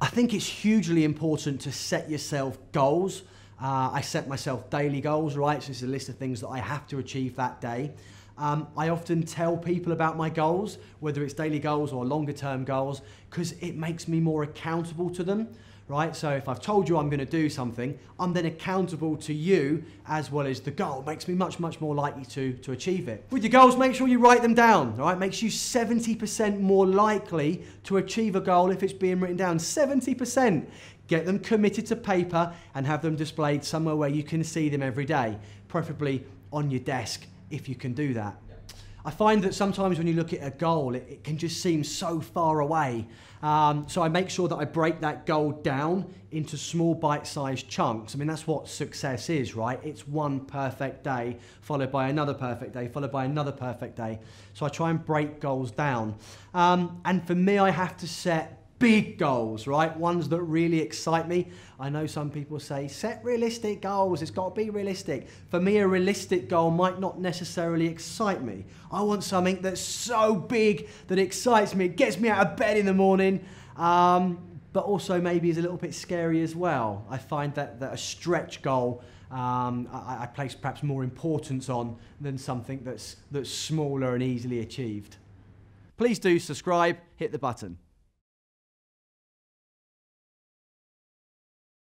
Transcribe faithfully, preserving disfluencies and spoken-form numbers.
I think it's hugely important to set yourself goals. Uh, I set myself daily goals, right? So this is a list of things that I have to achieve that day. Um, I often tell people about my goals, whether it's daily goals or longer term goals, because it makes me more accountable to them, right? So if I've told you I'm going to do something, I'm then accountable to you as well as the goal. It makes me much, much more likely to, to achieve it. With your goals, make sure you write them down, right? It makes you seventy percent more likely to achieve a goal if it's being written down, seventy percent. Get them committed to paper and have them displayed somewhere where you can see them every day, preferably on your desk, if you can do that. I find that sometimes when you look at a goal, it, it can just seem so far away. Um, so I make sure that I break that goal down into small bite-sized chunks. I mean, that's what success is, right? It's one perfect day, followed by another perfect day, followed by another perfect day. So I try and break goals down. Um, and for me, I have to set big goals, right? Ones that really excite me. I know some people say, set realistic goals, it's got to be realistic. For me, a realistic goal might not necessarily excite me. I want something that's so big that excites me, it gets me out of bed in the morning, um, but also maybe is a little bit scary as well. I find that, that a stretch goal um, I, I place perhaps more importance on than something that's, that's smaller and easily achieved. Please do subscribe, hit the button.